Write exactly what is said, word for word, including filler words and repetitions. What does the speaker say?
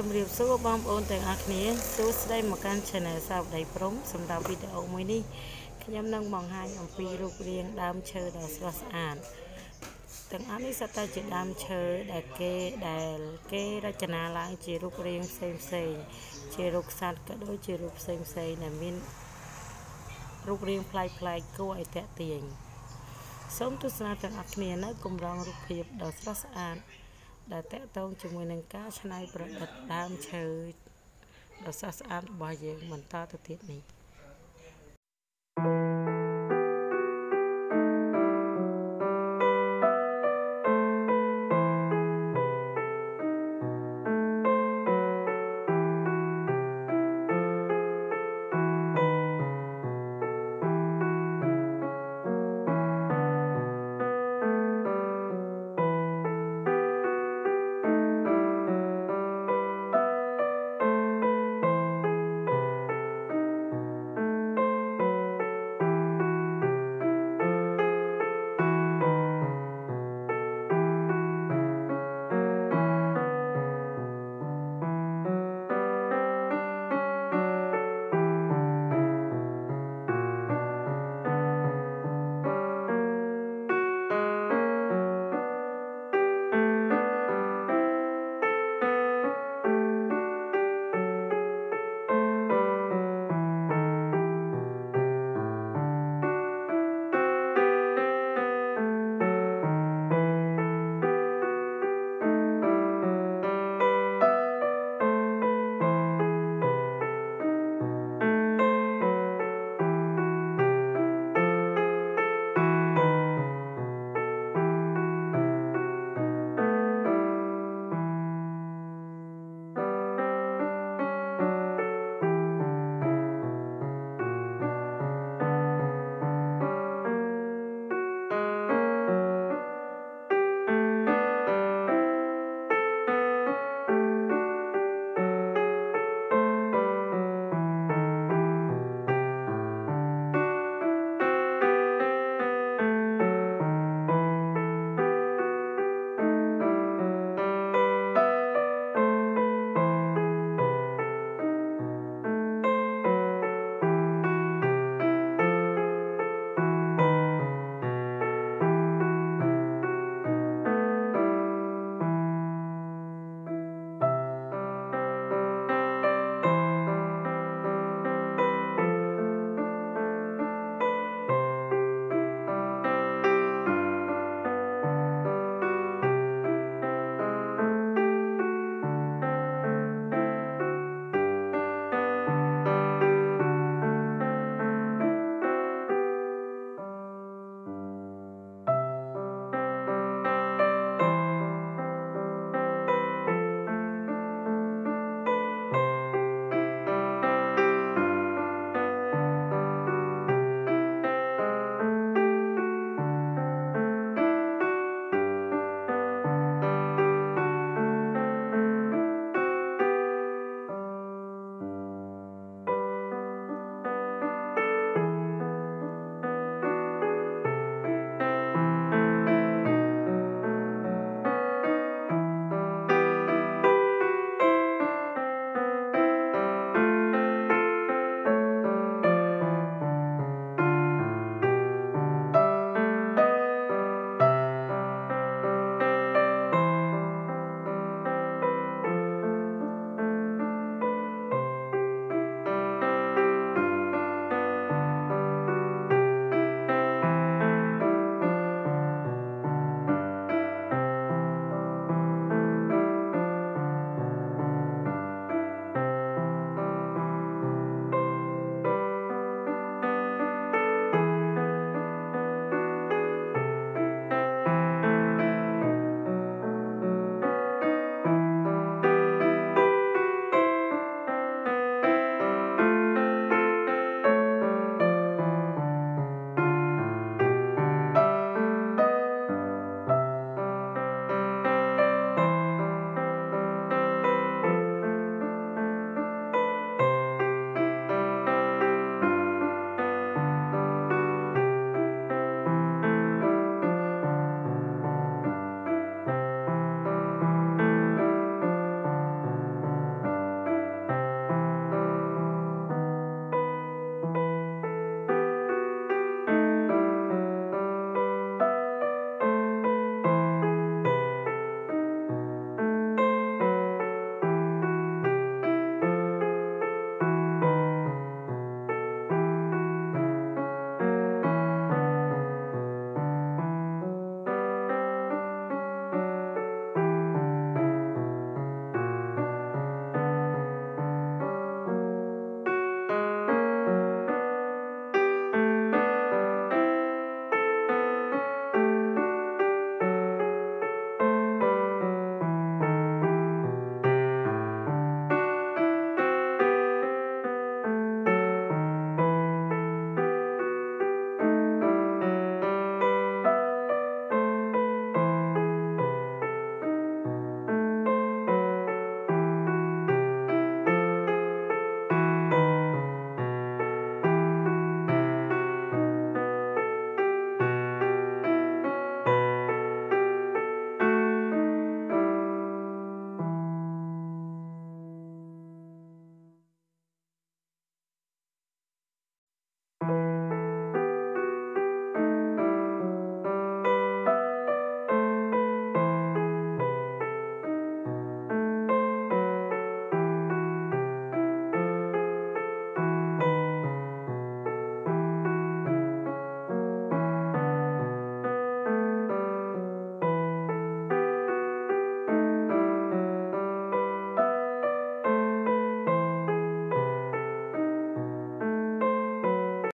Chấm rìu số bom ôn từ ác này số đây một căn chèn này sao đầy prong sầm đào video mới đi khi nhâm nâng bằng hai ông phi lục riêng đam chơi đào sờ sàn từng ác này sao ta chỉ đam chơi đại kê đại kê ra chèn lại chỉ lục riêng xem xem chỉ lục sạt cả đôi chỉ lục xem xem là miên lục riêng play play câu ai tẹt tiền sống tu sửa từng ác này nó cùng rong lục hiệp đào sờ sàn đã tết tông cho người nâng cao cho nay bật đam chơi đào sờ sàn bao nhiêu mình to từ tiết này.